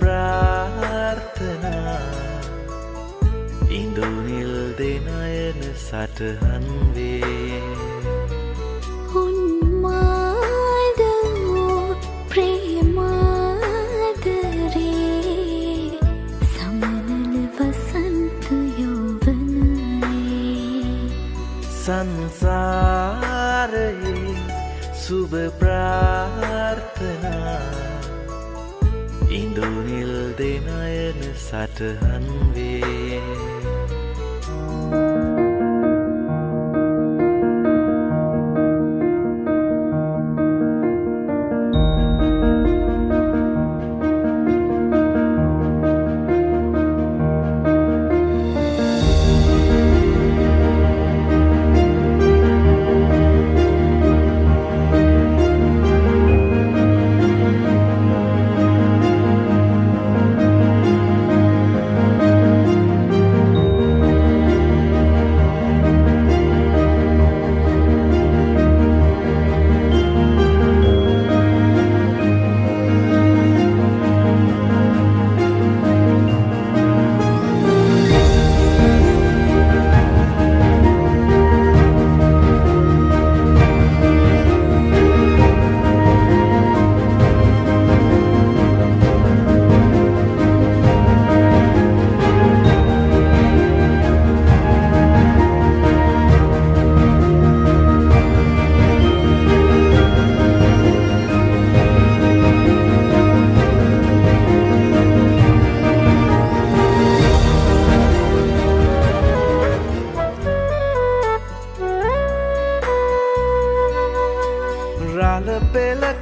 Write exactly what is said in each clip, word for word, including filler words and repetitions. ප්‍රාර්ථනා ඉඳුනිල් දෙනයන සටහන් වේ හුන් මාදෝ ප්‍රේමාදරේ සමනල වසන්ත යෝවනයේ සංසාරයේ සුබ ප්‍රාර්ථනා ඉඳුනිල් දෙනයන සටහන් වේ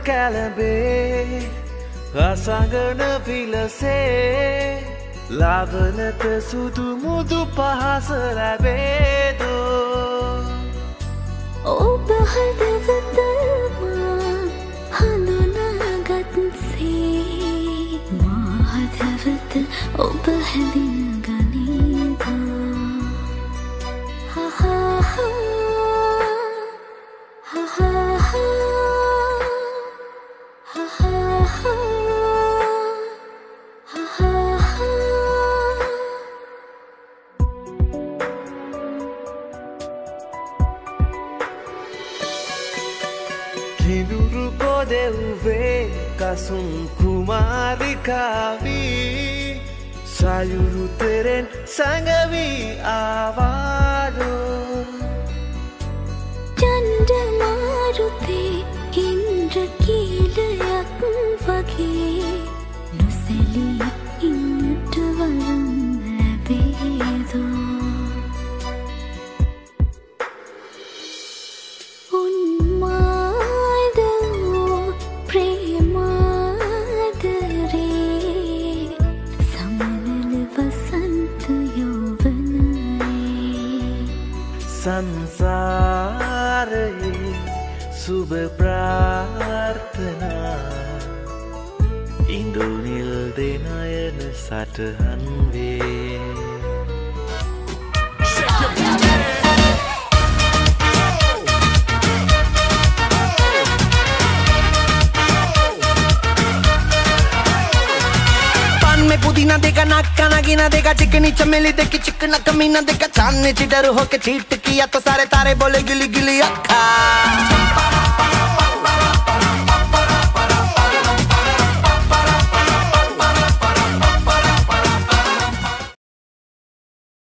කැලඹේ අසඟන විලසේ ලාවනත සුදු මුදු පහස ලැබේදෝ ඔබ හදවතම හඳුනාගත්සේ මා හදවත ඔබ හැඳින්ගනීදා හහහ කිඳුරු පොදෙව්වේ කසුම් කුමාරිකාවී සයුරු තෙරෙන් සඟවී ආවාලෝ චන්දමාරුතේ ඉන්ද්‍ර කීලයක් වගේ නොසැලී ඉන්නට වරම් ලැබේදෝ සංසාරයේ සුබ ප්‍රාර්ථනා ඉඳුනිල් දෙනයන සටහන් වේ पुदीना देगा नाक का नागिना देगा चिकनी चमेली देगी चिकना कमीना देगा चांदनी चिदर होके चीट किया तो सारे तारे बोले गिली गिली अक्खा।